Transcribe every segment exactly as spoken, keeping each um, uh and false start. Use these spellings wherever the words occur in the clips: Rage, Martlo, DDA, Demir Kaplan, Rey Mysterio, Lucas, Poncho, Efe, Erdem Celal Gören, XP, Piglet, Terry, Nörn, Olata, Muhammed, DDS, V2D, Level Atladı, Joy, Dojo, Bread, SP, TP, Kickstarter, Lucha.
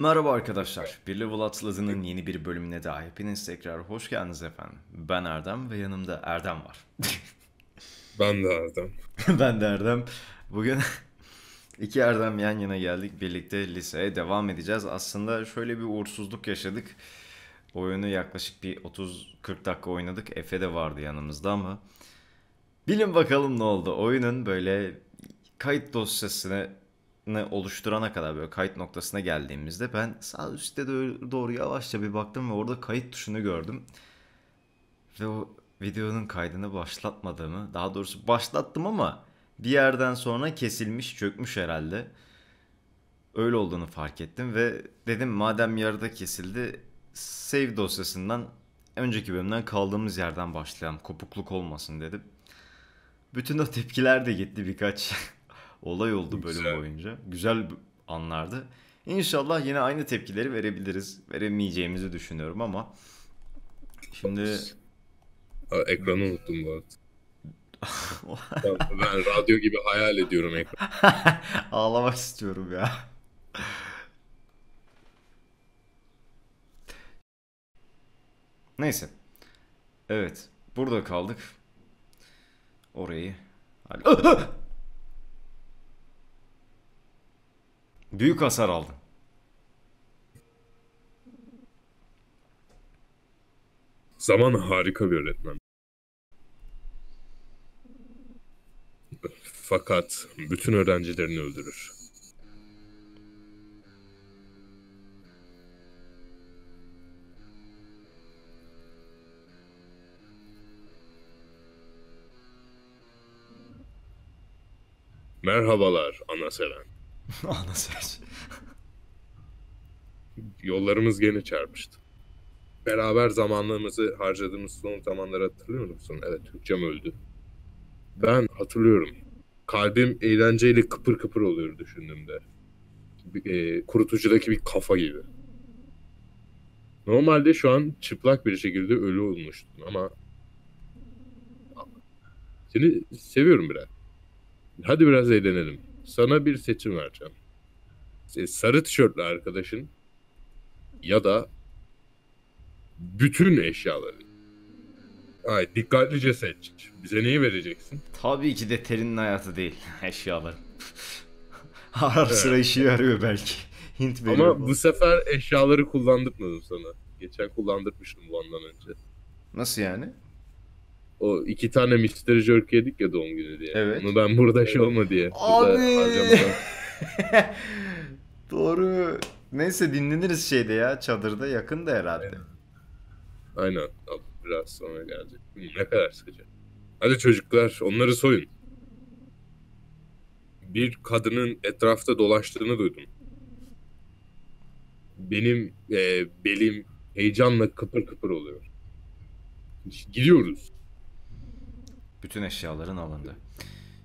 Merhaba arkadaşlar, bir Level Atladı'nın yeni bir bölümüne daha hepiniz tekrar hoş geldiniz efendim. Ben Erdem ve yanımda Erdem var. Ben de Erdem. Ben de Erdem. Bugün iki Erdem yan yana geldik, birlikte liseye devam edeceğiz. Aslında şöyle bir uğursuzluk yaşadık. Oyunu yaklaşık bir otuz kırk dakika oynadık. Efe de vardı yanımızda ama bilin bakalım ne oldu. Oyunun böyle kayıt dosyasını oluşturana kadar, böyle kayıt noktasına geldiğimizde ben sağ üstte doğru yavaşça bir baktım ve orada kayıt tuşunu gördüm. Ve o videonun kaydını başlatmadığımı, daha doğrusu başlattım ama bir yerden sonra kesilmiş, çökmüş herhalde. Öyle olduğunu fark ettim ve dedim madem yarıda kesildi, save dosyasından, önceki bölümden kaldığımız yerden başlayalım, kopukluk olmasın dedim. Bütün o tepkiler de gitti, birkaç olay oldu bölüm Güzel. boyunca. Güzel anlardı. İnşallah yine aynı tepkileri verebiliriz. Veremeyeceğimizi düşünüyorum ama şimdi... Aa, ekranı unuttum bu arada. ben, ben radyo gibi hayal ediyorum ekranı. Ağlamak istiyorum ya. Neyse. Evet. Burada kaldık. Orayı... Büyük hasar aldım. Zaman harika bir öğretmen. Fakat bütün öğrencilerini öldürür. Merhabalar ana seven. Ana seç. Yollarımız gene çarpmıştı. Beraber zamanlarımızı harcadığımız son zamanları hatırlıyor musun? Evet, Türkçem öldü. Ben hatırlıyorum. Kalbim eğlenceyle kıpır kıpır oluyor düşündüğümde. E, kurutucudaki bir kafa gibi. Normalde şu an çıplak bir şekilde ölü olmuştum ama... Seni seviyorum biraz. Hadi biraz eğlenelim. Sana bir seçim vereceğim. Sarı tişörtlü arkadaşın ya da bütün eşyaları. Ay, dikkatlice seç. Bize neyi vereceksin? Tabii ki de Terry'nin hayatı değil. Eşyaları. Ara sıra evet. işi yarıyor belki. Hint veriyor. Ama bu sefer eşyaları kullandırmadım sana. Geçen kullandırmıştım bu andan önce. Nasıl yani? O iki tane Mister Jerk yedik ya doğum günü diye. Evet. Onu ben burada şey olma diye. Abi. Doğru. Neyse dinleniriz şeyde ya. Çadırda yakında herhalde. Aynen. Aynen. Biraz sonra gelecek. Ne kadar sıkıcı. Hadi çocuklar onları soyun. Bir kadının etrafta dolaştığını duydum. Benim e, belim heyecanla kıpır kıpır oluyor. Gidiyoruz. Bütün eşyaların alındı.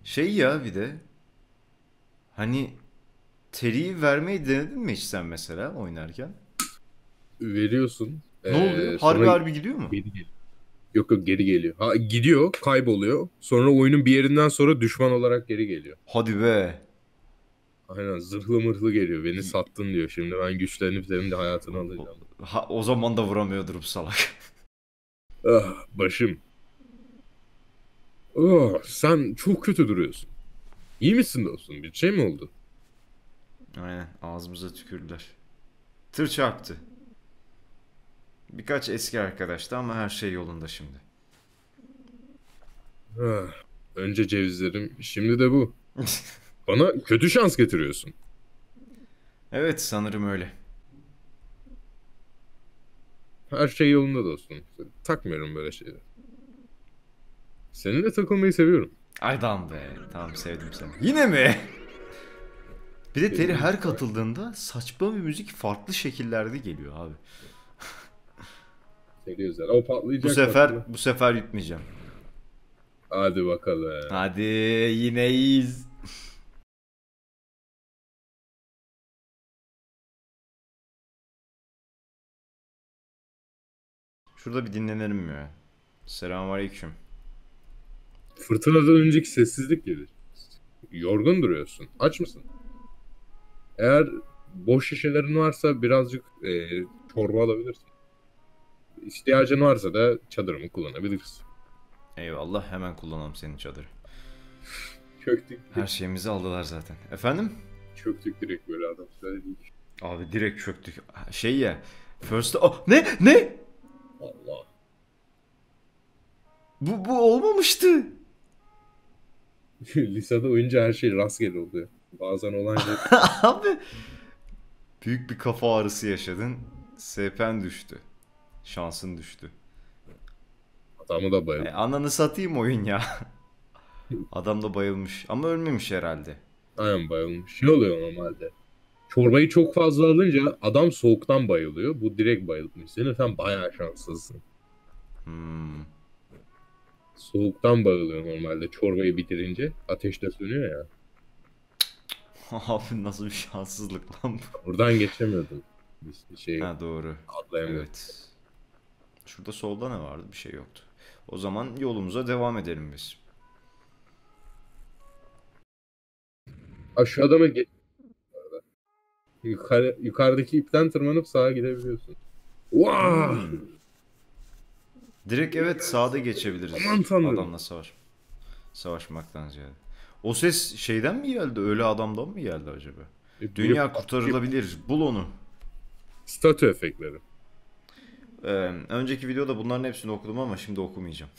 Şey ya bir de... Hani... Terry'i vermeyi denedin mi hiç sen mesela oynarken? Veriyorsun. Ne ee, oluyor? Harbi harbi gidiyor mu? Geri geliyor. Yok yok geri geliyor. Ha, gidiyor, kayboluyor. Sonra oyunun bir yerinden sonra düşman olarak geri geliyor. Hadi be! Aynen zırhlı mırhlı geliyor. Beni sattın diyor. Şimdi ben güçlenip senin de hayatını alacağım. Ha, o zaman da vuramıyordur bu salak. Ah başım. Oh, sen çok kötü duruyorsun. İyi misin dostum? Bir şey mi oldu? Aynen. Ağzımıza tükürdüler. Tır çarptı. Birkaç eski arkadaştı ama her şey yolunda şimdi. Ah, önce cevizlerim, şimdi de bu. Bana kötü şans getiriyorsun. Evet, sanırım öyle. Her şey yolunda dostum. Takmıyorum böyle şeyleri. Seninle takılmayı seviyorum. Aydan be. Tamam sevdim seni. Yine mi? Bir de Terry her katıldığında saçma bir müzik farklı şekillerde geliyor abi. Seviyorlar. O patlayacak. Bu sefer patlayacak. Bu sefer yutmayacağım. Hadi bakalım. Hadi yine iyiyiz. Şurada bir dinlenelim ya. Selamünaleyküm. Fırtınadan önceki sessizlik gelir. Yorgun duruyorsun. Aç mısın? Eğer boş şişelerin varsa birazcık e, çorba alabilirsin. İhtiyacın varsa da çadırımı kullanabilirsin. Eyvallah, hemen kullanalım senin çadırı. Çöktük. Her şeyimizi aldılar zaten. Efendim? Çöktük direkt böyle adam. Abi direkt çöktük. Şey ya. First... Oh, ne? Ne? Allah. Bu, bu olmamıştı. Lisede oyunca her şey rastgele oluyor. Bazen olan şey... Abi. Büyük bir kafa ağrısı yaşadın. S P'n düştü. Şansın düştü. Adamı da bayıldı. E, ananı satayım oyun ya. Adam da bayılmış. Ama ölmemiş herhalde. Aynen, bayılmış. Ne oluyor normalde? Çorbayı çok fazla alınca adam soğuktan bayılıyor. Bu direkt bayılmış. Senin sen bayağı şanslısın. Hmm. Soğuktan bayılıyor normalde. Çorbayı bitirince ateşte sönüyor ya. Abi nasıl bir şanssızlık lan bu. Buradan geçemiyordun. Şey, ha doğru. Evet. Şurada solda ne vardı? Bir şey yoktu. O zaman yolumuza devam edelim biz. Aşağıda mı? Yukarı, yukarıdaki ipten tırmanıp sağa gidebiliyorsun. Wow! Hmm. Direkt evet sağda geçebiliriz. Aman tanrım. Adamla savaş. Savaşmaktan ziyade. O ses şeyden mi geldi? Öyle adamdan mı geldi acaba? E, Dünya bir, kurtarılabilir. Bir, Bul onu. Statü efektleri. Ee, önceki videoda bunların hepsini okudum ama şimdi okumayacağım.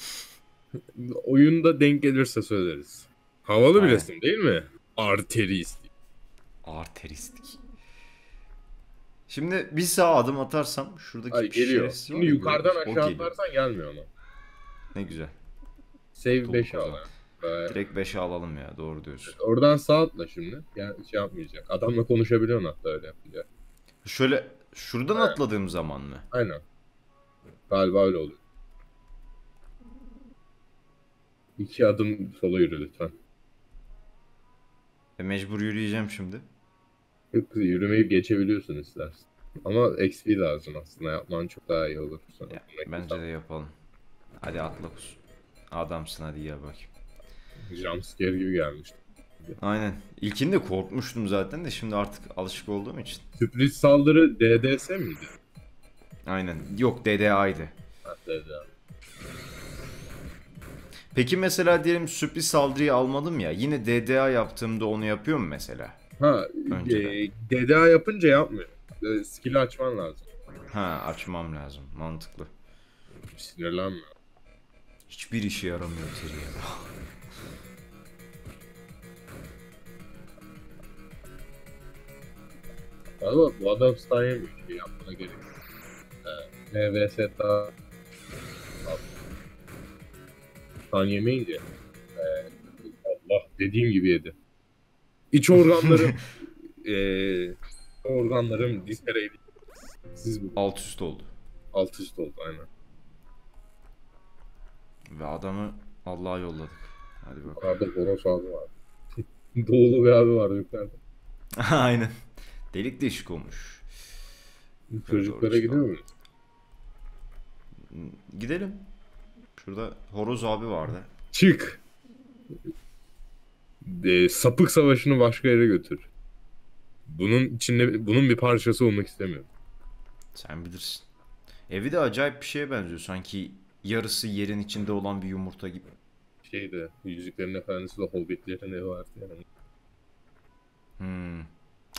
Oyunda denk gelirse söyleriz. Havalı bir resim değil mi? Arteristik. Arteristik. Şimdi bir sağ adım atarsam şuradaki Ay, geliyor. Şimdi yukarıdan aşağı geliyor. Atarsan gelmiyor ona. Ne güzel. Save beşe al. Direkt beşe alalım ya, doğru diyorsun. Oradan sağ atla şimdi. Yani şey yapmayacak. Adamla konuşabiliyorsun hatta öyle yapınca. Şöyle şuradan Aynen. atladığım zaman mı? Aynen. Galiba öyle oldu. İki adım sola yürü lütfen. E mecbur yürüyeceğim şimdi. Yürümeyip geçebiliyorsun istersen. Ama X P lazım aslında. Yapman çok daha iyi olur. Sana. Ya, bence tam. de yapalım. Hadi atla kus. Adamsın hadi ya bakayım. Jumpscare gibi gelmişti. Aynen. İlkinde korkmuştum zaten de şimdi artık alışık olduğum için. Sürpriz saldırı D D S miydi? Aynen. Yok D D A'ydı. D D A. Peki mesela diyelim sürpriz saldırıyı almadım ya. Yine D D A yaptığımda onu yapıyor mu mesela? Ha, e, D D A yapınca yapmıyor. Skill'i açman lazım. Ha, açmam lazım. Mantıklı. Sinirlenme. Hiçbir işe yaramıyor Terry. Ama bu adam style bir şey yapmana gerek yok. N V S daha... Tan yemeyince... Allah dediğim gibi yedi. İç organlarım... eee... organlarım dispereydi. Siz bu... Alt üst oldu. Alt üst oldu aynen. Ve adamı Allah'a yolladık. Hadi bakalım. Orada Boros abi vardı. Doğulu bir abi vardı yukarıda. Aynen. Delik deşik olmuş. Çocuklara gidiyor mu? Gidelim. Şurada horoz abi vardı. Çık. E, sapık savaşını başka yere götür. Bunun içinde bunun bir parçası olmak istemiyorum. Sen bilirsin. Evi de acayip bir şeye benziyor. Sanki yarısı yerin içinde olan bir yumurta gibi. Şeyde Yüzüklerin Efendisi de Hobbitlerin evi vardı yani. Hmm.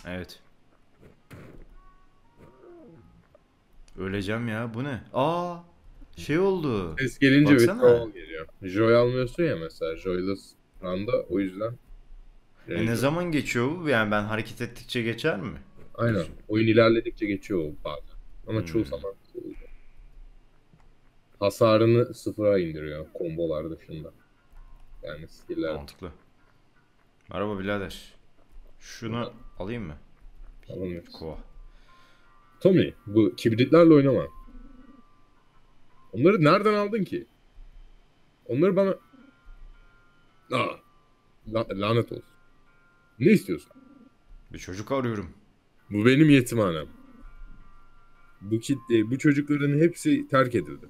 Evet. Öleceğim ya, bu ne? Aa, şey oldu. Ses gelince withdrawal geliyor. Joy almıyorsun ya mesela, Joyless randa o yüzden. E ne zaman geçiyor bu? Yani ben hareket ettikçe geçer mi? Aynen, oyun ilerledikçe geçiyor bazen. Ama hmm. çoğu zaman oluyor. Hasarını sıfıra indiriyor kombolar dışında. Yani skiller. Mantıklı. Merhaba birader. Şunu ha. alayım mı? Alalım. Koa. Tommy, bu kibritlerle oynama. Onları nereden aldın ki? Onları bana... Aa, la lanet olsun. Ne istiyorsun? Bir çocuk arıyorum. Bu benim yetimhanem. Bu kitle, bu çocukların hepsi terk edildi.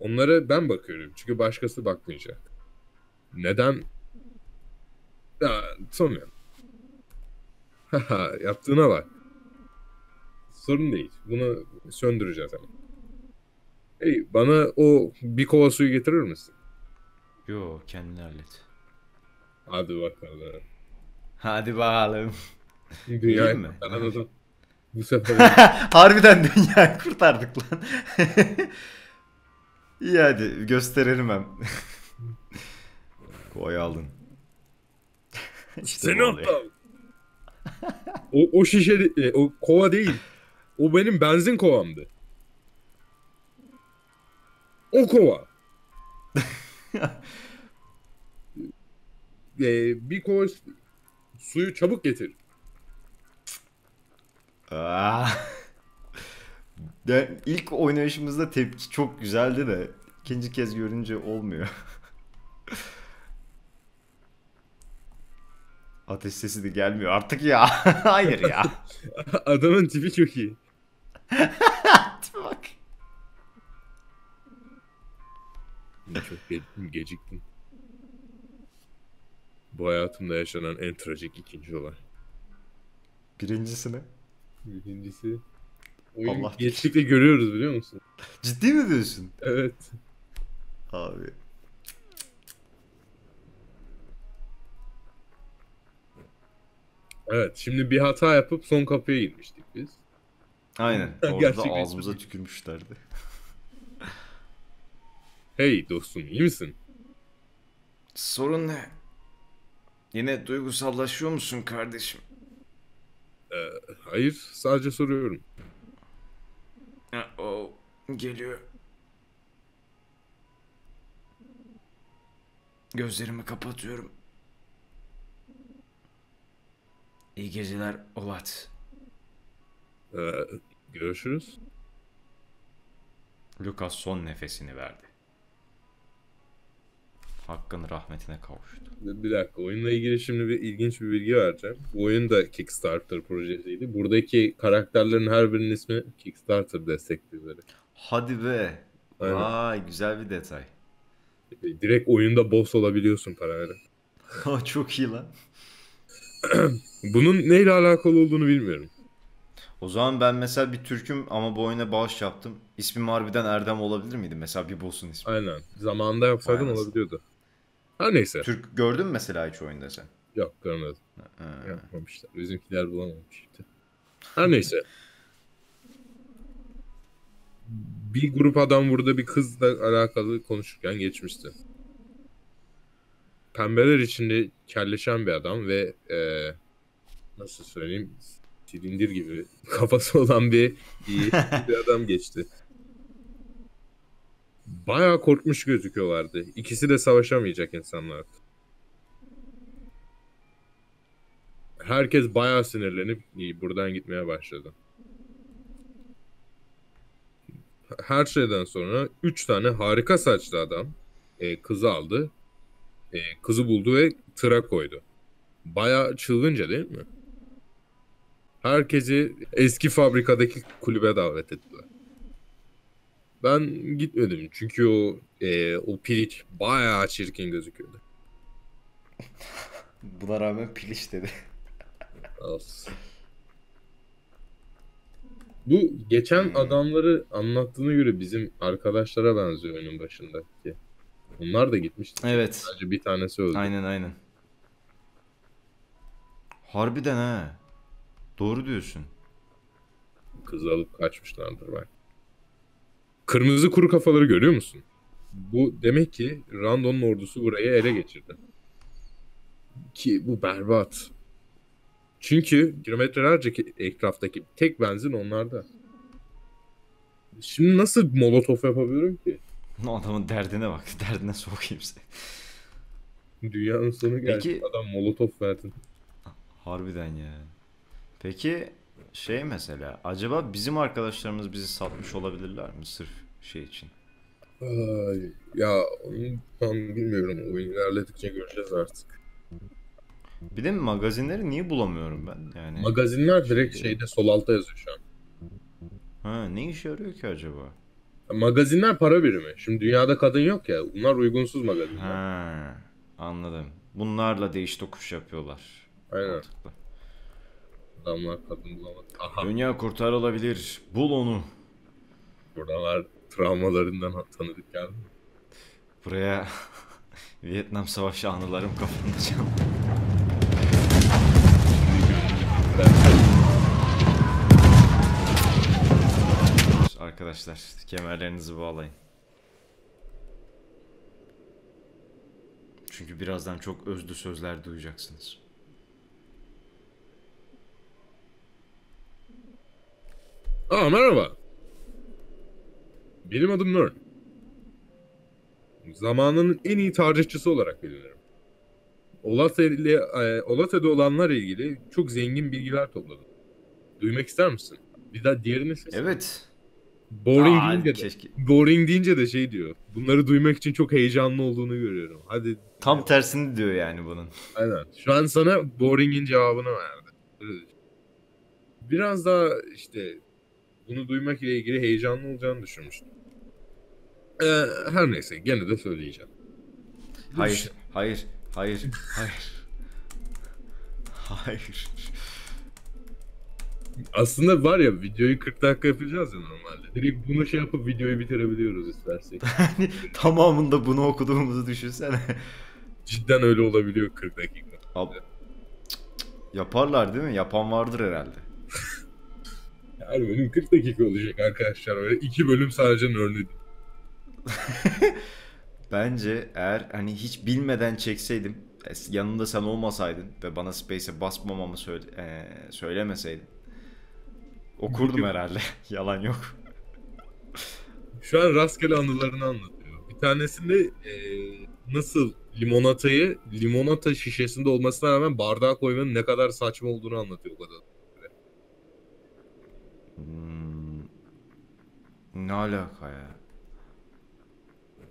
Onlara ben bakıyorum çünkü başkası bakmayacak. Neden? Ya, Tommy. Yaptığına bak. Sorun değil. Bunu söndüreceğiz hemen. Hey, bana o bir kova suyu getirir misin? Yo, kendini hallet. Hadi bakalım. Hadi bakalım. Dünyayı kurtaran adam. Bu sefer... Harbiden dünyayı kurtardık lan. İyi hadi, gösterelim hem. Kovayı aldın. İşte seni atladım. O, o şişe, de, o kova değil. O benim benzin kovamdı. O kova. ee, bir kova suyu çabuk getir. Aa. De, ilk oynayışımızda tepki çok güzeldi de ikinci kez görünce olmuyor. Ateş sesi de gelmiyor artık ya. Hayır ya. Adamın tipi çok iyi. Tipi bak. Çok ge geciktim. Bu hayatımda yaşanan en trajik ikinci olay. Birincisi ne? Birincisi... Oyun geçtikçe görüyoruz biliyor musun? Ciddi mi diyorsun? Evet. Abi. Evet, şimdi bir hata yapıp son kapıya girmiştik biz. Aynen. Orada ağzımıza tükürmüşlerdi. Hey dostum, iyi misin? Sorun ne? Yine duygusallaşıyor musun kardeşim? Ee, hayır, sadece soruyorum. O geliyor. Gözlerimi kapatıyorum. İyi geceler Olat. Ee, görüşürüz. Lucas son nefesini verdi. Hakkın rahmetine kavuştu. Bir dakika, oyunla ilgili şimdi bir ilginç bir bilgi vereceğim. Bu oyun da Kickstarter projesiydi. Buradaki karakterlerin her birinin ismi Kickstarter destekçileri. Hadi be. Aynen. Vay, güzel bir detay. Direkt oyunda boss olabiliyorsun parayla. Çok iyi lan. Bunun neyle alakalı olduğunu bilmiyorum. O zaman ben mesela bir Türk'üm ama bu oyuna bağış yaptım. İsmim harbiden Erdem olabilir miydi? Mesela bir boss'un ismi. Aynen. Zamanında yapsaydın olabiliyordu. Her neyse. Türk gördün mü mesela hiç oyunda sen? Yok, görmedim. Ha. Yapmamışlar. Bizimkiler bulamamış. Her neyse. Bir grup adam burada bir kızla alakalı konuşurken geçmişti. Pembeler içinde kelleşen bir adam ve e, nasıl söyleyeyim, silindir gibi kafası olan bir, bir, bir adam geçti. Bayağı korkmuş gözüküyorlardı. İkisi de savaşamayacak insanlar. Herkes bayağı sinirlenip buradan gitmeye başladı. Her şeyden sonra üç tane harika saçlı adam e, kızı aldı. Kızı buldu ve tıra koydu. Bayağı çılgınca değil mi? Herkesi eski fabrikadaki kulübe davet ettiler. Ben gitmedim çünkü o e, o piliç bayağı çirkin gözüküyordu. Buna rağmen piliç dedi. Bu geçen hmm. adamları anlattığına göre bizim arkadaşlara benziyor oyunun başındaki. Onlar da gitmişti. Evet. Sadece bir tanesi öldü. Aynen aynen. Harbiden ha. Doğru diyorsun. Kızı alıp kaçmışlardır belki. Kırmızı kuru kafaları görüyor musun? Bu demek ki Randon'un ordusu burayı ele geçirdi. Ki bu berbat. Çünkü kilometrelerce etraftaki tek benzin onlarda. Şimdi nasıl molotof yapabilirim ki? Adamın derdine bak. Derdine sokayım seni. Dünyanın sonu geldi. Peki, adam molotof verdi. Harbiden ya. Peki şey mesela. Acaba bizim arkadaşlarımız bizi satmış olabilirler mi? Sırf şey için. Ay, ya onu tam bilmiyorum. Oyun ilerledikçe göreceğiz artık. Bir de magazinleri niye bulamıyorum ben? Yani magazinler direkt şeyde sol alta yazıyor şu an. Ha, ne işe yarıyor ki acaba? Magazinler para birimi. Şimdi dünyada kadın yok ya. Bunlar uygunsuz magazinler. Ha, anladım. Bunlarla değiş tokuş yapıyorlar. Aynen. Mantıklı. Adamlar kadın bulamadı. Aha. Dünya kurtarılabilir. Bul onu. Buralar travmalarından tanıdık geldi. Buraya Vietnam Savaşı anılarım kafamda canım. Arkadaşlar kemerlerinizi bağlayın. Çünkü birazdan çok özlü sözler duyacaksınız. Aa, merhaba. Benim adım Nörn. Zamanının en iyi tarihçisi olarak bilinirim. Olata'da olanlarla ilgili çok zengin bilgiler topladım. Duymak ister misin? Bir daha diğerini seçsin. Evet. Boring, Aa, deyince de, keşke... boring deyince de şey diyor. Bunları duymak için çok heyecanlı olduğunu görüyorum. Hadi. Tam tersini diyor yani bunun. Aynen. Şu an sana boring'in cevabını verdi. Biraz daha işte bunu duymak ile ilgili heyecanlı olacağını düşünmüştüm. Ee, her neyse gene de söyleyeceğim. Hayır, Düş... hayır, hayır, hayır. Hayır. Aslında var ya, videoyu kırk dakika yapacağız ya normalde. Direkt bunu şey yapıp videoyu bitirebiliyoruz istersek. Tamamında bunu okuduğumuzu düşünsene. Cidden öyle olabiliyor kırk dakika. Ab Yaparlar değil mi? Yapan vardır herhalde. Her bölüm kırk dakika olacak arkadaşlar. Böyle iki bölüm sadece nörnü. Bence eğer hani hiç bilmeden çekseydim, yanında sen olmasaydın ve bana space'e basmamamı söyle e söylemeseydin, okurdum herhalde. Yalan yok. Şu an rastgele anılarını anlatıyor. Bir tanesinde e, nasıl limonatayı limonata şişesinde olmasına rağmen bardağa koymanın ne kadar saçma olduğunu anlatıyor o kadar. Hmm, ne alaka ya?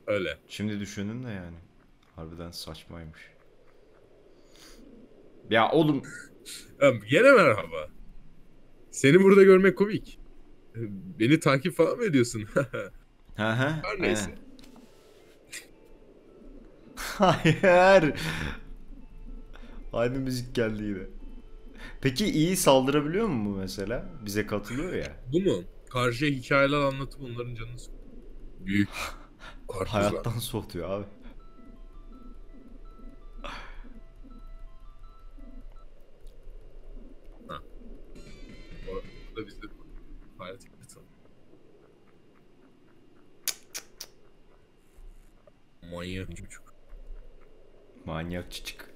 Öyle. Şimdi düşünün de yani. Harbiden saçmaymış. Ya oğlum. Yine merhaba. Seni burada görmek komik. Beni takip falan mı ediyorsun? Aha, her neyse. Aynen. Hayır. Aynı müzik geldi yine. Peki iyi saldırabiliyor mu mesela? Bize katılıyor ya. Bu mu? Karşıya hikayeler anlatıp onların canını sokuyor. Büyük. Karpuzlar. Hayattan soğutuyor abi. Ha. Burada bizde hayat yıkıtalım. Manyak çocuk. Manyak çocuk.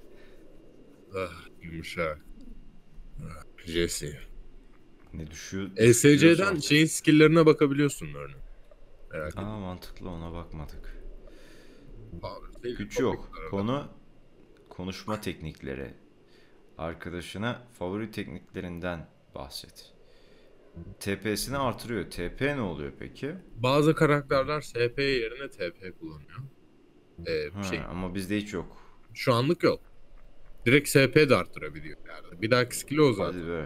Ah, yumuşak. Ah, Jesse. Ne düşüyor? E S C'den şeyin skill'lerine bakabiliyorsun örneğin. Merak Aa edin. Mantıklı, ona bakmadık. Abi, güç yok. Konu konuşma teknikleri. Arkadaşına favori tekniklerinden bahset. T P'sini artırıyor. T P ne oluyor peki? Bazı karakterler S P yerine T P kullanıyor. Ee, ha, şey. Ama bizde hiç yok. Şu anlık yok. Direkt S P de artırabiliyor. Yani. Bir dahaki skill'i o zaten. Hadi be.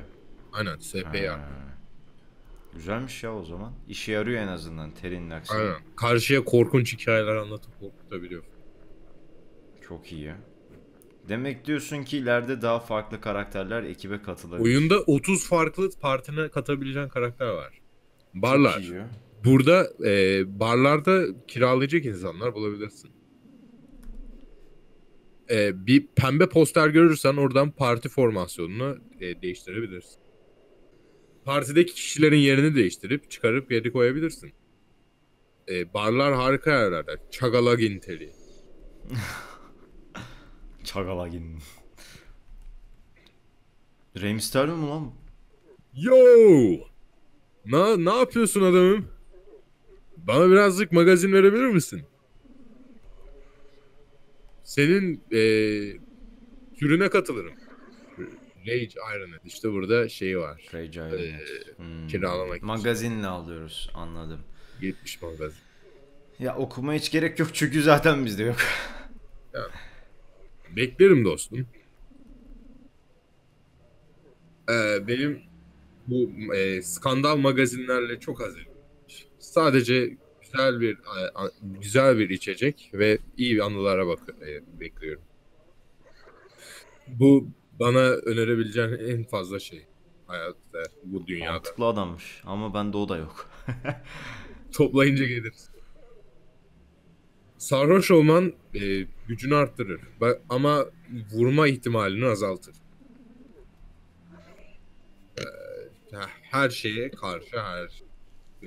Aynen S P'yi artırıyor. Güzelmiş ya o zaman. İşe yarıyor en azından Terry'nin aksine. Aynen. Karşıya korkunç hikayeler anlatıp korkutabiliyor. Çok iyi ya. Demek diyorsun ki ileride daha farklı karakterler ekibe katılabilir. Oyunda otuz farklı partine katabileceğin karakter var. Barlar. Burada e, barlarda kiralayacak insanlar bulabilirsin. E, bir pembe poster görürsen oradan parti formasyonunu e, değiştirebilirsin. Partideki kişilerin yerini değiştirip çıkarıp yeri koyabilirsin. Ee, barlar harika yerlerde. Çagalagin Terry. Çagalagin. Rey Mysterio mu lan? Yo! Na, ne yapıyorsun adamım? Bana birazcık magazin verebilir misin? Senin ee, türüne katılırım. Rage Iron'ı. İşte burada şey var. Rage Iron'ı. Ee, hmm. Kiralamak. Magazinle için alıyoruz. Anladım. yetmiş magazin. Ya okuma hiç gerek yok çünkü zaten bizde yok. Ya. Beklerim dostum. Ee, benim bu e, skandal magazinlerle çok hazır. Sadece güzel bir güzel bir içecek ve iyi anılara bak e, bekliyorum. Bu bana önerebileceğin en fazla şey. hayatta, bu dünyada. Mantıklı adammış ama bende o da yok. Toplayınca gelir. Sarhoş olman e, gücünü arttırır ama vurma ihtimalini azaltır. E, her şeye karşı her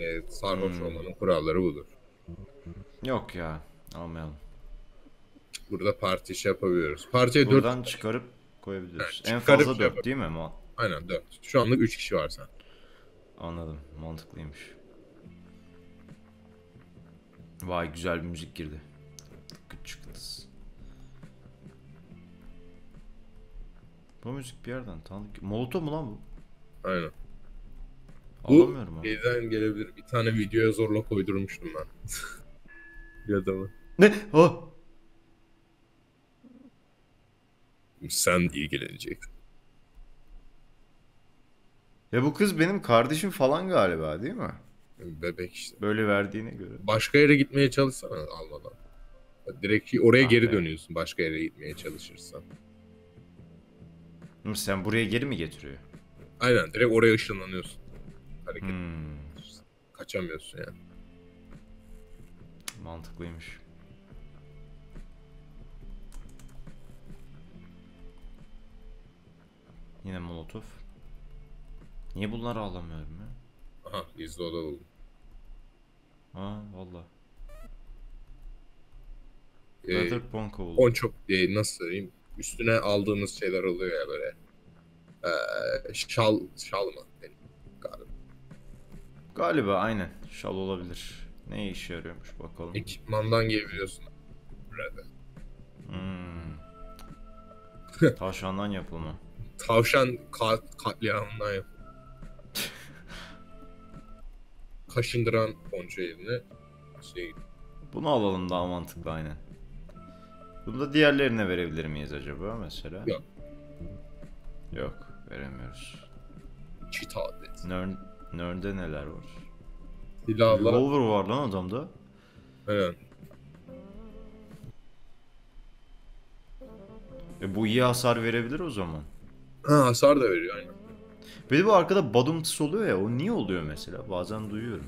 e, sarhoş hmm. olmanın kuralları budur. Yok ya, almayalım. Burada parti iş yapabiliyoruz. Partiye buradan dört... çıkarıp koyabiliyoruz. Yani en fazla dört değil mi? Aynen dört. Şu anlık üç kişi var sen. Anladım. Mantıklıymış. Vay, güzel bir müzik girdi. Küçük kız. Bu müzik bir yerden tanıdık. Molotov mu lan bu? Aynen. Anlamıyorum abi. Birden gelebilir. Bir tane videoya zorla koydurmuştum ben. Bir adamı. Ne? Oh! Sen ilgileneceksin. Ya bu kız benim kardeşim falan galiba, değil mi? Bebek işte. Böyle verdiğine göre. Başka yere gitmeye çalışsana Almanya'dan. Direkt oraya ah geri be. dönüyorsun başka yere gitmeye çalışırsan. Sen buraya geri mi getiriyor? Aynen, direkt oraya ışınlanıyorsun. Hareket hmm. kaçamıyorsun yani. Mantıklıymış. Yine molotov. Niye bunları alamıyorum ya? Aha, izli oda buldum. Ha, valla. Ee, Poncho, e, nasıl söyleyeyim? Üstüne aldığımız şeyler oluyor ya böyle. Ee, şal, şal mı? Yani, galiba. Galiba aynen. Şal olabilir. Ne işe yarıyormuş bakalım. Ekipmandan giyebiliyorsun. Bread. Hmm. Tavşandan yapılma. Tavşan kat, katliamından yapılma. Kaşındıran Poncho yerine şey... Bunu alalım, daha mantıklı aynen. Bunu da diğerlerine verebilir miyiz acaba mesela? Yok. Yok, veremiyoruz. Çita adet. Nörn, Nörn'de neler var? Silahlar. Revolver var lan adamda. Evet. E bu iyi hasar verebilir o zaman. Ha, hasar da veriyor aynen. Bir de bu arkada badımtısı oluyor ya, o niye oluyor mesela? Bazen duyuyorum.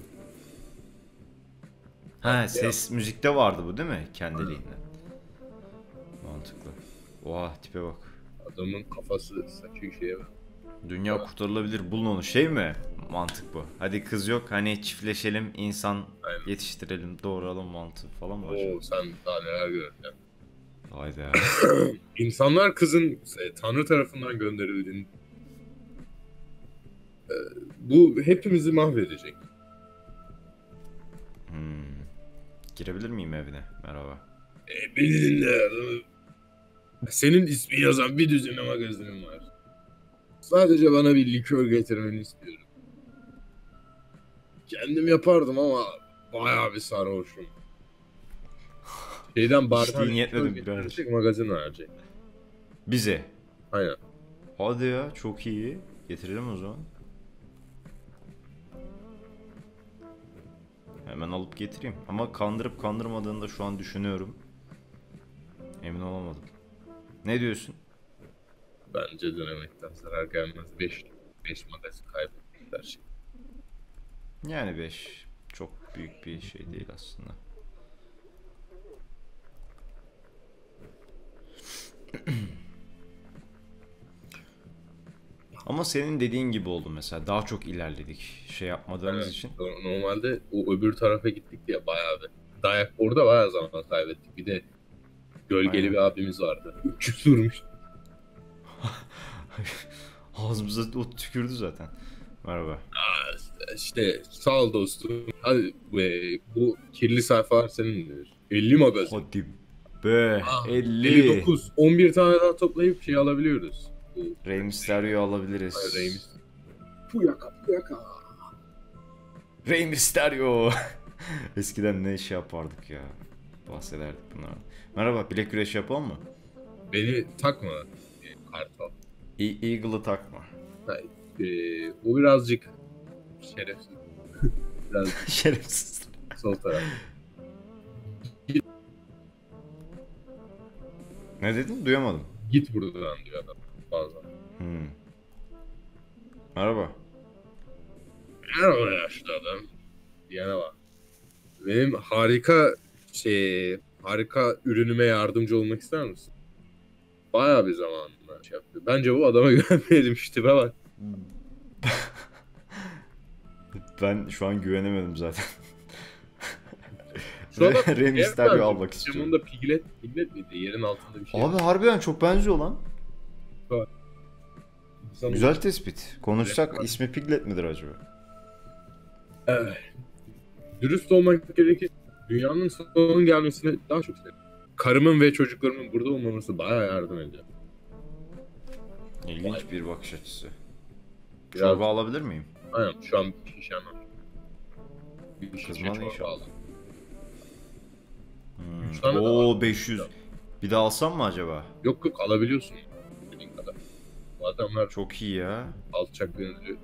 Ha, ses müzikte vardı bu değil mi? Kendiliğinden. Mantıklı. Oha, tipe bak. Adamın kafası saçı şeye bak. Dünya kurtarılabilir, bulun onu. Şey mi? Mantık bu. Hadi kız yok, hani çiftleşelim, insan aynen. yetiştirelim, doğuralım mantığı falan mı? Oo, sen daha neler gördün. Hayda. İnsanlar kızın e, Tanrı tarafından gönderildiğini... Bu hepimizi mahvedecek. Hmm. Girebilir miyim evine? Merhaba. E, bizimle. Senin ismi yazan bir düzine magazinim var. Sadece bana bir likör getirmeni istiyorum. Kendim yapardım ama bayağı bir sarhoşum. Şeyden bardağı likör getirecek, magazin harcayacak. Bize? Aynen. Hadi ya, çok iyi. Getirelim o zaman. Hemen alıp getireyim. Ama kandırıp kandırmadığını da şu an düşünüyorum. Emin olamadım. Ne diyorsun? Bence dönemekten zarar gelmez. beş magazin kaybetmişler şey. Yani beş çok büyük bir şey değil aslında. Ama senin dediğin gibi oldu mesela, daha çok ilerledik şey yapmadığımız evet, için. Normalde o öbür tarafa gittik diye bayağı bir dayak, orada bayağı zaman kaybettik. Bir de gölgeli aynen. bir abimiz vardı. üç yüz vurmuş. Ağzımıza o tükürdü zaten. Merhaba. Aa, işte sağ ol dostum. Hadi be, bu kirli sayfalar senindir. elli magazin. Hadi be. Aa, elli. elli dokuz. on bir tane daha toplayıp şey alabiliyoruz. Rey Mysterio'yu alabiliriz. Rey Mysterio. Puyaka puyaka. Rey Mysterio. Eskiden ne iş yapardık ya. Bahsederdik bunlara. Merhaba, bilek güreşi yapalım mı? Beni takma. Kartal. E Eagle'ı takma. Hayır. E o birazcık şerefsiz. Birazcık şerefsiz. Sol taraf. Ne dedin? Duyamadım. Git buradan diyor adam. Bazen. Hmm. Merhaba. Merhaba yaşlı adam. Diyene bak. Benim harika şey, harika ürünüme yardımcı olmak ister misin? Bayağı bir zamanlar şey yaptı. Bence bu adama güvenmeyelim işte be bak. Ben şu an güvenemedim zaten. Rey Mysterio almak istiyorum. Bunun da Piglet, Piglet miydi? Yerin altında bir şey. Abi harbiden çok benziyor lan. Evet. Güzel tespit. Konuşsak evet. İsmi Piglet midir acaba? Evet. Dürüst olmak gerekir. Dünyanın sonunun gelmesini daha çok seviyorum. Karımın ve çocuklarımın burada olmaması bayağı yardım ediyor. İlginç Vay. bir bakış açısı. Biraz... Çorba alabilir miyim? Aynen şu an bir şişem var. Bir şişe çorba aldım. Hmm. Ooo beş yüz. Bir daha alsam mı acaba? Yok yok alabiliyorsun. Bu adamlar çok iyi ya. Alçak gönüllü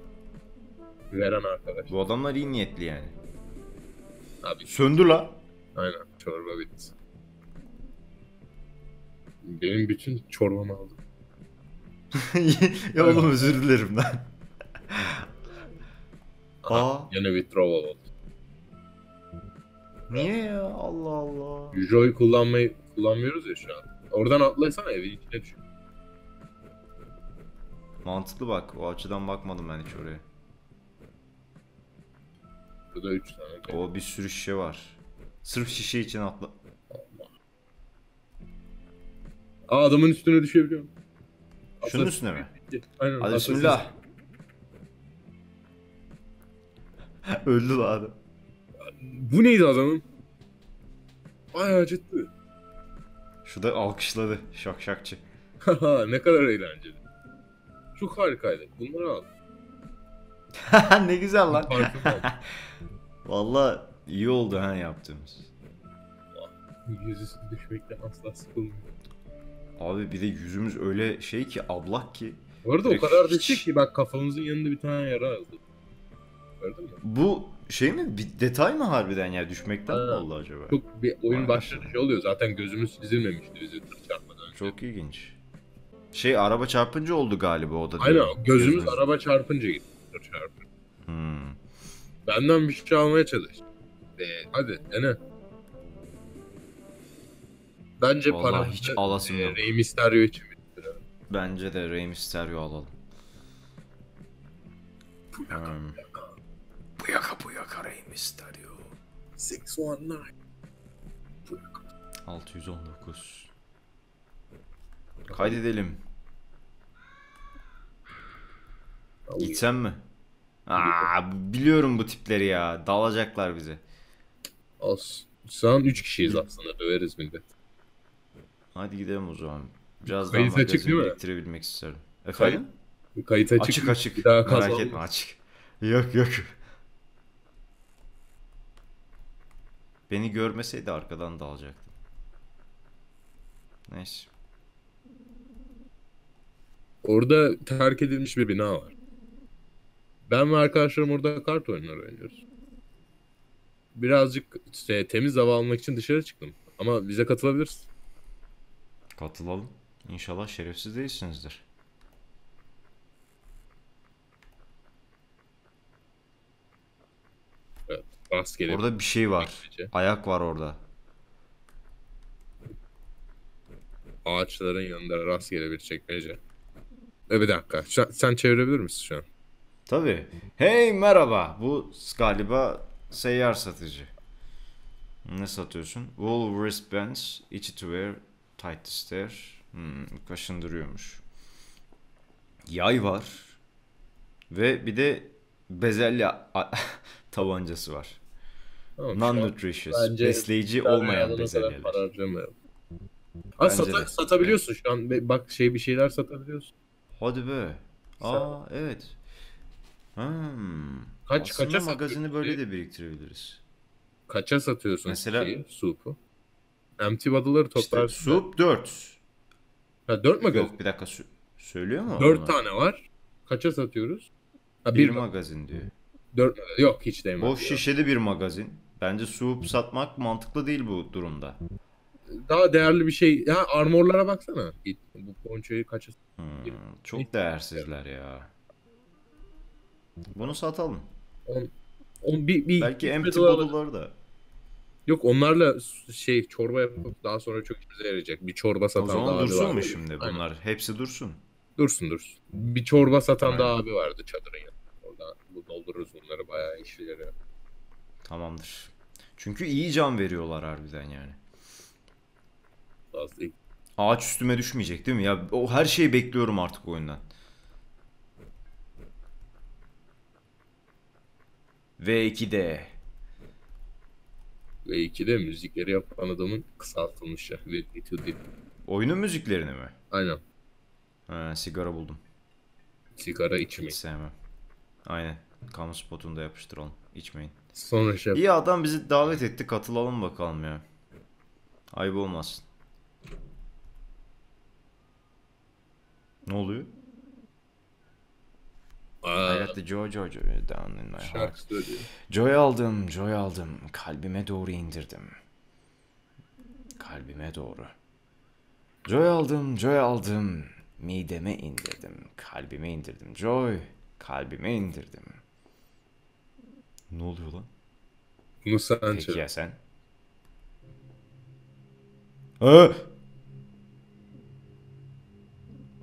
veren arkadaş. Bu adamlar iyi niyetli yani. Abi. Söndü la. Aynen çorba bitti. Benim bütün çorbamı aldım. Ya oğlum özür dilerim lan. Aa. Yine withdrawal oldu. Niye ya? Allah Allah. Joy kullanmayı kullanmıyoruz ya şu an. Oradan atlaysana evin içine düşün. Mantıklı bak. O açıdan bakmadım ben hiç oraya. Burada üç tane. O bir sürü şişe var. Sırf şişe için atla. Allah. Aa adamın üstüne düşebiliyorum. Şunun üstüne mi? Aynen. Hadi bismillah. Öldü la adam. Bu neydi adamın? Bayağı ciddi. Şu da alkışladı şakşakçı. Ne kadar eğlenceli. Çok harikaydı. Bunları al. Ne güzel lan. Vallahi iyi oldu ha yaptığımız. Yüzüstü düşmekten asla sıkılmıyor. Abi bir de yüzümüz öyle şey ki ablak ki. Bu arada o kadar hiç... deşik ki bak kafamızın yanında bir tane yara aldı. Gördün mü? Bu şey mi? Bir detay mı harbiden ya? Düşmekten ha, mi oldu acaba? Çok bir oyun başladışı oluyor. Zaten gözümüz çizilmemişti bizi çarpmadan önce. Çok ilginç. Şey araba çarpınca oldu galiba o da. Aynen gözümüz, gözümüz araba çarpınca gitti. Çarpınca. Hmm. Benden bir şey almaya çalış. Ee, hadi dene. Bence vallahi para hiç alasım e, yok. Rey Mysterio için bitti. Bence de Rey Mysterio alalım. Bu yaka, hmm. bu yaka. Bu yaka bu yaka Rey Mysterio. altı yüz on dokuz. Bu yaka. altı yüz on dokuz. Kaydedelim. Gitsem mi? Aa, biliyorum bu tipleri ya. Dalacaklar bize. Olsun. Şu an üç kişiyiz aslında. Döveriz millet. Hadi gidelim o zaman. Biraz daha magazini biriktirebilmek isterim. Efendim? Kayıt açık. Açık açık. Bir daha merak etme açık. Yok yok. Beni görmeseydi arkadan dalacaktım. Neyse. Orada terk edilmiş bir bina var. Ben ve arkadaşlarım orada kart oyunları oynuyoruz. Birazcık işte, temiz hava almak için dışarı çıktım. Ama bize katılabilirsin. Katılalım. İnşallah şerefsiz değilsinizdir. Evet, rastgele. Orada bir şey var. Ayak var orada. Ağaçların yanında rastgele bir çekmece. Bir dakika. Sen, sen çevirebilir misin şu an? Tabii. Hey merhaba. Bu galiba seyyar satıcı. Ne satıyorsun? Wool wristbands, easy to wear, tight to stare. Hmm, kaşındırıyormuş. Yay var. Ve bir de bezelya tabancası var. Tamam, non-nutritious. Besleyici olmayan bezelyeler. Ha, sata, satabiliyorsun şu an. Bak şey bir şeyler satabiliyorsun. Hadi be. Aa evet. Hmm. Kaç aslında kaça magazini böyle de biriktirebiliriz. Kaça satıyorsun mesela şeyi, soup'u? Empty bottle'ları toplarsın. İşte soup dört. Ha dört magazin. Yok bir dakika söylüyor mu? dört tane var. Kaça satıyoruz? Ha, bir, bir magazin diyor. dört yok hiç değil. Boş şişede bir magazin. Bence soup satmak mantıklı değil bu durumda. Daha değerli bir şey. Ya armorlara baksana. Bu ponchoyu kaça? Hmm, çok değersizler ya. Bunu satalım. On, on, bir, bir, belki empty bottle'ları da. Yok, onlarla şey çorba yapıp daha sonra çok işimize yarayacak. Bir çorba satan daha abi vardı. O zaman dursun mu şimdi bunlar? Aynen. Hepsi dursun. Dursun dursun. Bir çorba satan aynen daha abi vardı çadırın yanında. Oradan bu doldururuz bunları bayağı işleri. Tamamdır. Çünkü iyi can veriyorlar harbiden yani. Lazlı. Ağaç üstüme düşmeyecek değil mi? Ya o her şeyi bekliyorum artık oyundan. V iki D. V iki'de müzikleri yapan adamın kısaltılmışı. V iki D. Oyunun müziklerini mi? Aynen. Ha, sigara buldum. Sigara içmeyin. Hiç sevmem. Aynen. Kamu spotunda yapıştıralım. İçmeyin. Sonra şey. İyi adam bizi davet etti. Katılalım bakalım ya. Ayıp olmasın. Ne oluyor? Hayatta Joy Joy Joy down in my heart. Joy aldım, Joy aldım. Kalbime doğru indirdim. Kalbime doğru. Joy aldım, Joy aldım. Mideme indirdim, kalbime indirdim. Joy, kalbime indirdim. Ne oluyor lan? Bunu sen çek. Peki ya sen? Aa!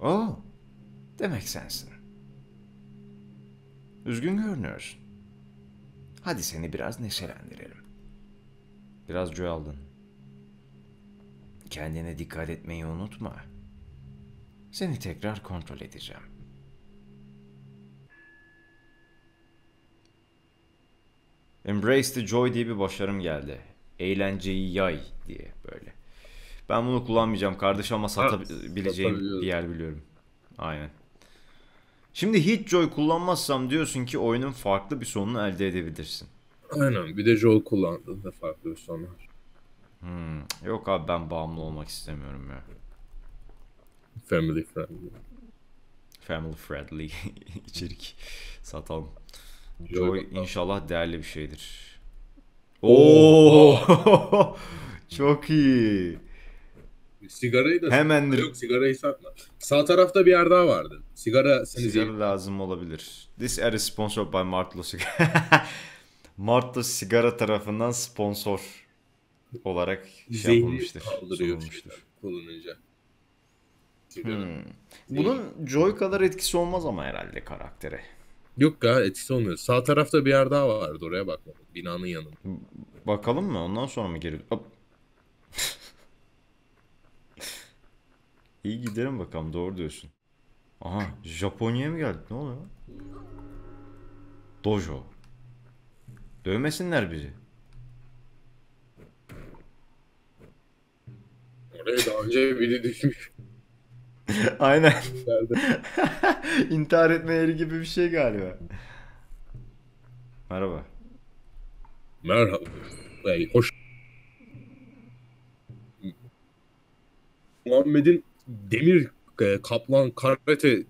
Aa! Demek sensin. Üzgün görünüyorsun. Hadi seni biraz neşelendirelim. Biraz Joy aldın. Kendine dikkat etmeyi unutma. Seni tekrar kontrol edeceğim. Embrace the Joy diye bir başarım geldi. Eğlenceyi yay diye böyle. Ben bunu kullanmayacağım kardeş ama satabileceğim bir yer biliyorum. Aynen. Şimdi hiç Joy kullanmazsam diyorsun ki oyunun farklı bir sonunu elde edebilirsin. Aynen, bir de Joy kullandığında farklı bir sonu var. Hmm. Yok abi, ben bağımlı olmak istemiyorum ya. Family friendly. Family friendly içerik satalım. Joy inşallah değerli bir şeydir. Oo, çok iyi. Sigarayı da hemen yok, sigarayı satma. Sağ tarafta bir yer daha vardı. Sigara seni sigara lazım olabilir. This ad is sponsored by Martlo. Martlo sigara tarafından sponsor olarak şey yapılmıştır. Kaldırılmıştır kullanınca. Hmm. Bunun Joy kadar etkisi olmaz ama herhalde karaktere. Yok ya, etkisi olmuyor. Sağ tarafta bir yer daha vardı, oraya bakmadım. Binanın yanında. Bakalım mı? Ondan sonra mı geri? İyi gidelim bakalım, doğru diyorsun. Aha, Japonya'ya mı geldik? Ne oluyor? Dojo. Dövmesinler bizi. Oraya daha önce biri düşmüş. Aynen. İntihar etme yeri gibi bir şey galiba. Merhaba. Merhaba. Hey, hoş. Muhammed'in Demir Kaplan Karate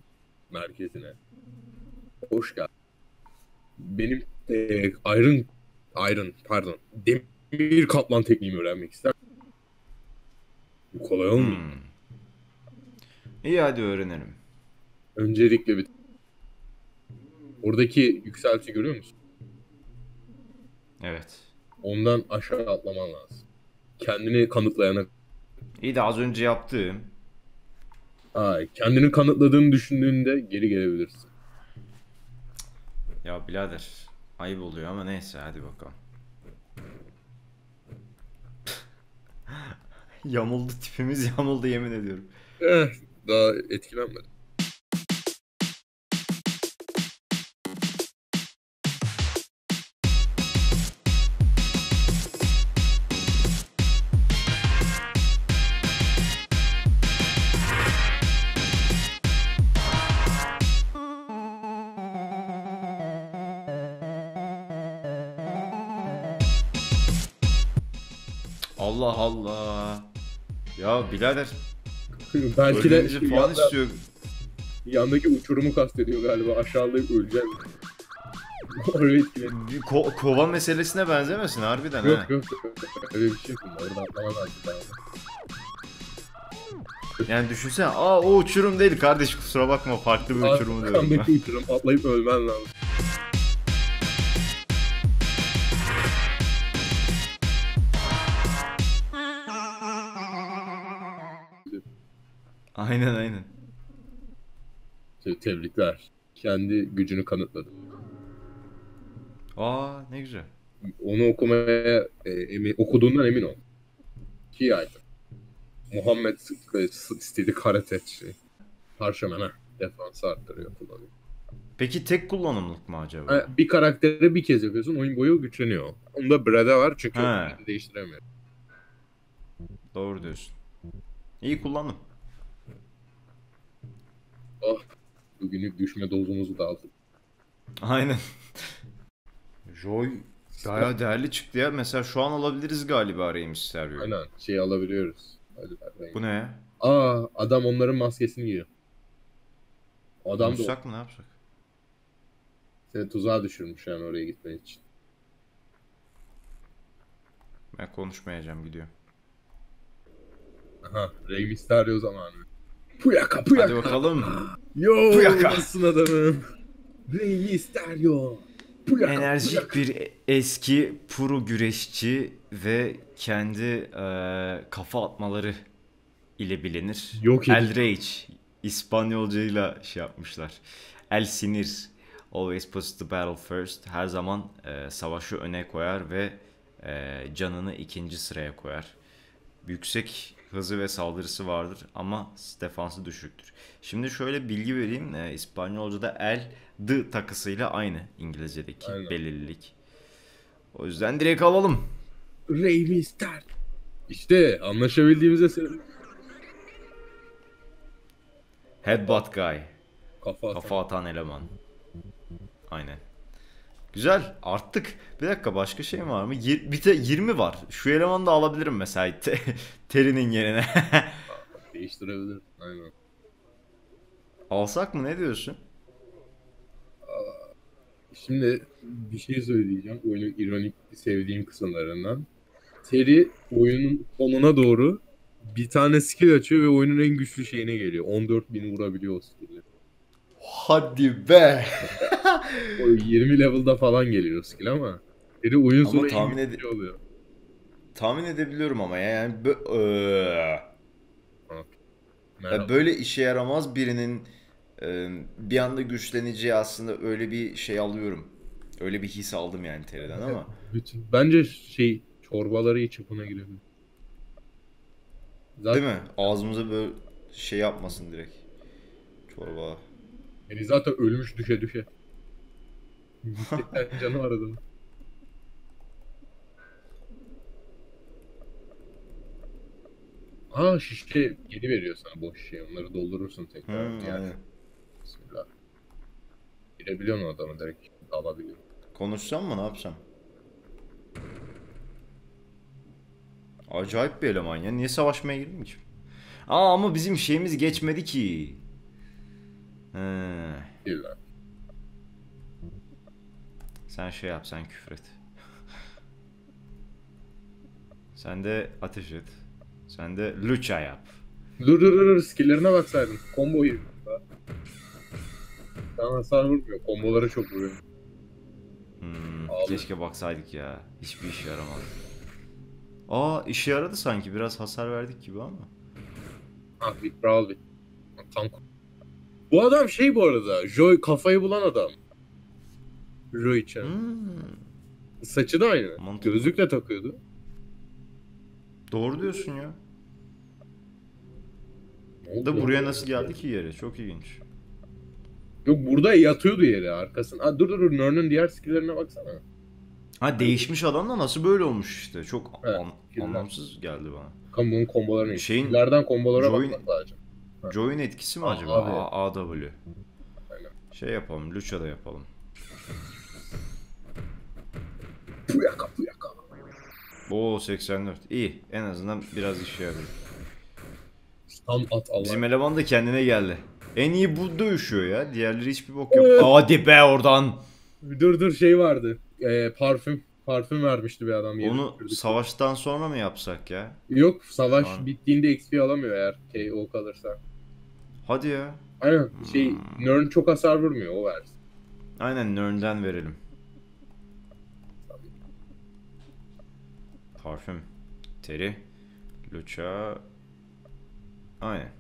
merkezine hoş geldin. Benim e, Iron Iron pardon Demir Kaplan tekniğimi öğrenmek ister. Bu kolay olmuyor. Hmm. İyi, hadi öğrenelim. Öncelikle bir oradaki yükselti görüyor musun? Evet. Ondan aşağı atlaman lazım. Kendini kanıtlayana. İyi de az önce yaptığım. Ay, kendini kanıtladığını düşündüğünde geri gelebilirsin. Ya birader, ayıp oluyor ama neyse, hadi bakalım. Yamuldu, tipimiz yamuldu, yemin ediyorum. Eh, daha etkilenmedim. Allah Allah. Ya birader. Belki de falan istiyor. Yandaki uçurumu kastediyor galiba. Aşağılayıp öleceğim. Öyle etkiledi. Ko kova meselesine benzemesin harbiden. Yok, ha. Yok yok. Öyle bir şey yok. Orada atlama belki. Yani düşünsene. Aa, o uçurum değil kardeş, kusura bakma. Farklı bir uçurumu diyorum. Yandaki uçurum, atlayıp ölmen lazım. Aynen aynen. Tebrikler. Kendi gücünü kanıtladı. Aa ne güzel. Onu okumaya e, emin, okuduğundan emin ol. Ki aydır. Muhammed istedi karate şey. Parşömen ha. Defansı arttırıyor, kullanıyor. Peki tek kullanımlık mı acaba? Ha, bir karakteri bir kez yapıyorsun, oyun boyu güçleniyor. Onda Bread'e var çünkü Bread'i değiştiremiyorum. Doğru diyorsun. İyi kullanım. Oh, bugünlük düşme dozumuzu da aldık. Aynen. Joy bayağı değerli çıktı ya. Mesela şu an alabiliriz galiba Rey Mysterio. Aynen, şeyi alabiliyoruz. Hadi, bu ne? Aa, adam onların maskesini giyiyor. Adam da mı, ne yapacak? Seni tuzağa düşürmüş yani oraya gitmen için. Ben konuşmayacağım, gidiyor. Aha, Rey Mysterio zamanı. Puyaka puyaka. Hadi bakalım. Yo, puyaka. Nasılsın adamım? Rey Mysterio. Puyaka, enerjik puyaka. Bir eski pro güreşçi ve kendi e, kafa atmaları ile bilinir. Yok El Rage. İspanyolcayla şey yapmışlar. El Sinir. Always puts the battle first. Her zaman e, savaşı öne koyar ve e, canını ikinci sıraya koyar. Yüksek hızı ve saldırısı vardır ama defansı düşüktür. Şimdi şöyle bilgi vereyim. E, İspanyolca'da el, d takısıyla aynı İngilizce'deki aynen. Belirlilik. O yüzden direkt alalım. Rey Mysterio. İşte anlaşabildiğimize sevindim. Headbutt guy. Kafa atan. Kafa atan eleman. Aynen. Güzel. Arttık. Bir dakika, başka şey var mı? Yir, bir de yirmi var. Şu elemanı da alabilirim mesela. Te, Terry'nin yerine. Değiştirebilirim. Aynen. Alsak mı? Ne diyorsun? Şimdi bir şey söyleyeceğim. Oyunun ironik sevdiğim kısımlarından. Terry oyunun sonuna doğru bir tane skill açıyor ve oyunun en güçlü şeyine geliyor. on dört bin vurabiliyor o skill'i. Hadi be. O yirmi level'da falan geliyor skill ama biri oyun sonu tahmin ed oluyor. Tahmin edebiliyorum ama ya, yani bö ya böyle işe yaramaz birinin e bir anda güçleneceği, aslında öyle bir şey alıyorum. Öyle bir his aldım yani Terry'den ama. Bütün bence şey çorbaları iç yapına girelim. Zaten... Değil mi? Ağzımıza böyle şey yapmasın direkt. Çorba. Yani zaten ölmüş düşe düşe. Canı aradım. Aa, şişe geri veriyor sana, boş şişe. Onları doldurursun tekrar. Hmm, yani. Bismillah. Girebiliyor mu adamı direkt? Alabiliyorum. Konuşsam mı, ne yapsam? Acayip bir eleman ya. Niye savaşmaya girdim ki? Aa, ama bizim şeyimiz geçmedi ki. He. Sen şey yap, sen küfret. Sen de ateş et. Sen de Lucha yap. Dur dur dur, skill'lerine baksaydın. Combo yiyor. Sana hasar vurmuyor. Komboları çok vuruyor. Hmm, keşke baksaydık ya. Hiçbir işe yaramadı. Aa, işe yaradı sanki. Biraz hasar verdik gibi ama. Ah, bir brawl bit. Tank. Bu adam şey bu arada, Joy kafayı bulan adam. Joy için. Hmm. Saçı da aynı. Mantıklı. Gözlükle takıyordu. Doğru diyorsun ya. O da buraya nasıl geldi ki yere? Çok ilginç. Yok, burada yatıyordu yere arkasına. Ha, dur dur dur, Nörn'ün diğer skill'lerine baksana. Ha, değişmiş adam da nasıl böyle olmuş işte. Çok evet, an anlamsız geldi bana. Kamu'nun kombolarına şeyin, skill'lerden kombolara Joy'un... bakmak lazım. Joy'un etkisi mi A, acaba? A, A, W. Aynen. Şey yapalım, Lucha'da yapalım. Puyaka puyaka. Oo, seksen dört. İyi. En azından biraz işe yarıyor. Bizim eleman da kendine geldi. En iyi bu dövüşüyor ya. Diğerleri hiçbir bok yok. Evet. Hadi be oradan. Dur dur, şey vardı. Ee, parfüm. Parfüm vermişti bir adam. Onu savaştan sonra mı yapsak ya? Yok, savaş An. bittiğinde X P alamıyor eğer şey, o kalırsa. Hadi ya. Aynen şey, hmm. Nörn çok hasar vurmuyor, o versin. Aynen, Nörn'den verelim. Parfüm, Terry, Lucha. Aynen.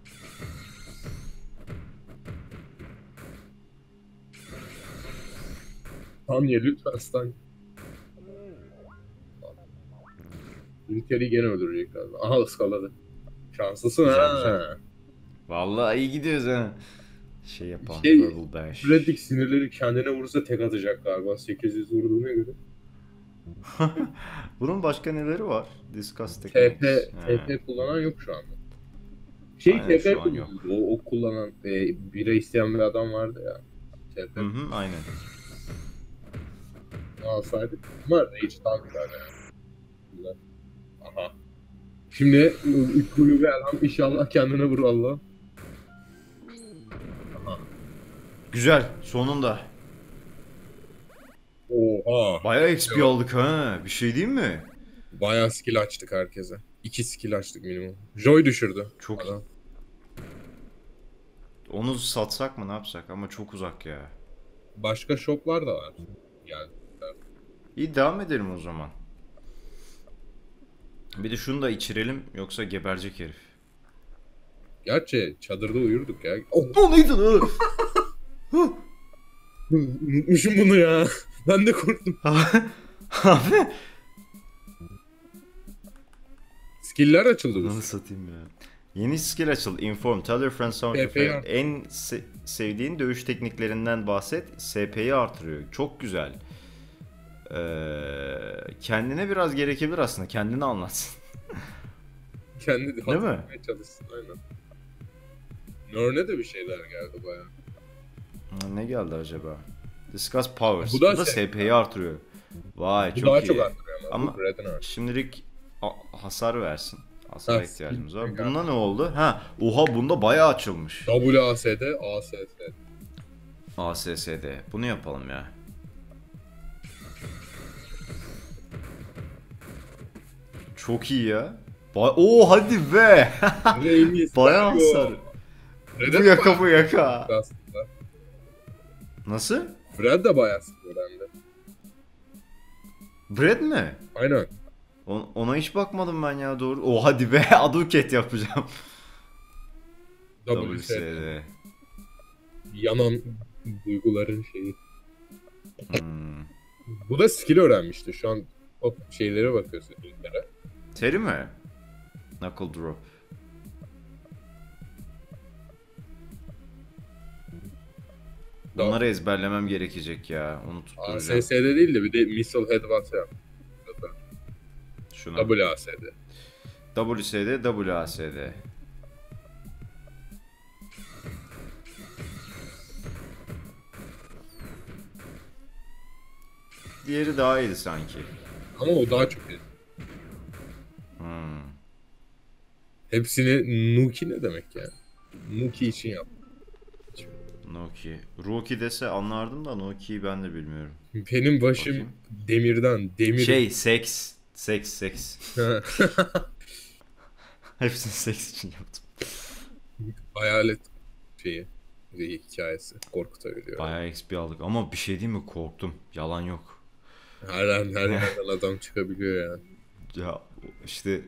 Stanya, lütfen Stanya. Terry gene öldürecek galiba. Aha, ıskaladı. Şanslısın ha. Vallahi iyi gidiyoruz ha. Şey yapan şey, Level Dash. Bread'lik sinirleri kendine vurursa tek atacak galiba. sekiz yüz vurduğuna göre. Bunun başka neleri var? Discuss T P, T P kullanan yok şu anda. Şey aynen, T P kullanıyordu. O, o kullanan, e, bira isteyen bir adam vardı ya. T P. Hı hı, aynen. Alsaydık. Ama Rage tam bir tane yani. Aha. Şimdi kulübe elham inşallah kendine vur Allah. Aha. Güzel, sonunda. Oha. Bayağı X P evet aldık ha. Bir şey değil mi? Bayağı skill açtık herkese. İki skill açtık minimum. Joy düşürdü. Çok adam. Onu satsak mı ne yapsak ama çok uzak ya. Başka shoplar da var. Yani. İyi devam edelim o zaman. Bir de şunu da içirelim yoksa geberecek herif. Gerçi çadırda uyurduk ya. Oh, bu neydi lan? Unutmuşum bunu ya. Ben de korktum. Abi. Skill'ler açıldı. Nasıl satayım ya? Yeni skill açıldı. Inform, tell your friends something. En se sevdiğin dövüş tekniklerinden bahset. S P'yi artırıyor. Çok güzel. Ee, kendine biraz gerekebilir aslında. Kendini anlatsın. Kendi de hatırlamaya çalışsın. Aynen. Nörn'e de bir şeyler geldi bayağı. Ha, ne geldi acaba? Discuss powers. Bu da, da S P'yi artırıyor. Vay bu çok daha iyi. Çok ama şimdilik hasar versin. Hasar ha, ihtiyacımız var. Bunda ne oldu? Ha, oha bunda bayağı açılmış. W A S D, A S S D. A S S D. Bunu yapalım ya. Çok iyi ya. Ba Oo hadi be. Bayağı hasar. Bu yaka bu yaka. Nasıl? Bread de bayağı sıkıyor bende. Bread mi? Aynen. On, ona hiç bakmadım ben ya doğru. O hadi be aduket yapacağım. W S D. Yanan duyguların şeyi. Hmm. Bu da skill öğrenmişti. Şu an hop şeylere bakıyorsun. Şeylere. Terry mi? Knuckle drop. Bunları ezberlemem gerekecek ya. Onu tutturacağım. A S S D değil de bir de missile headbutt yap. Şuna. W A S D. W S D, W A S D. Diğeri daha iyiydi sanki. Ama o daha çok iyi. Hmm. Hepsini Nuki ne demek yani? Nuki için yap. Noki. Roki dese anlardım da Noki'yi ben de bilmiyorum. Benim başım Bakayım. demirden. Demir. Şey seks. Seks seks. Hepsini seks için yaptım. Hayalet şeyi. Hikayesi. Korkutabiliyor. Bayağı X P aldık ama bir şey değil mi? Korktum. Yalan yok. Her an her yerden adam çıkabiliyor yani. Ya işte.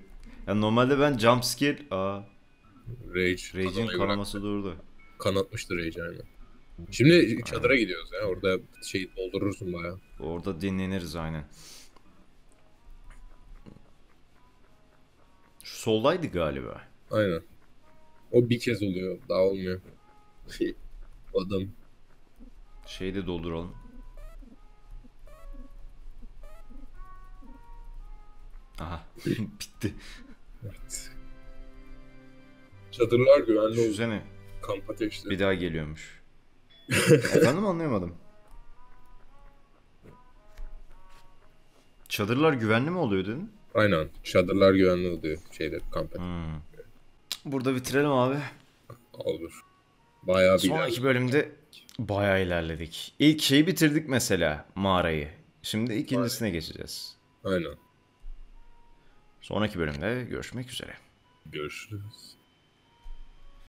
Ya normalde ben jump scare. Aa. Rage. Rage'in kanaması durdu. Kanatmıştır heyecanı. Şimdi çadıra aynen gidiyoruz ya. Orada şey doldurursun bayağı. Orada dinleniriz aynen. Şu soldaydı galiba. Aynen. O bir kez oluyor. Daha olmuyor. Adam. Şeyi de dolduralım. Aha. Bitti. Evet. Çadırlar güvenli oldu. Düşünsene. Kamp ateşleri. Bir daha geliyormuş. Efendim anlayamadım. Çadırlar güvenli mi oluyor dedin? Aynen. Çadırlar güvenli oluyor. Şeyde kamp hmm. Burada bitirelim abi. Olur. Bayağı bir sonraki ilerledik. Bölümde bayağı ilerledik. İlk şeyi bitirdik mesela. Mağarayı. Şimdi ikincisine aynen geçeceğiz. Aynen. Sonraki bölümde görüşmek üzere. Görüşürüz.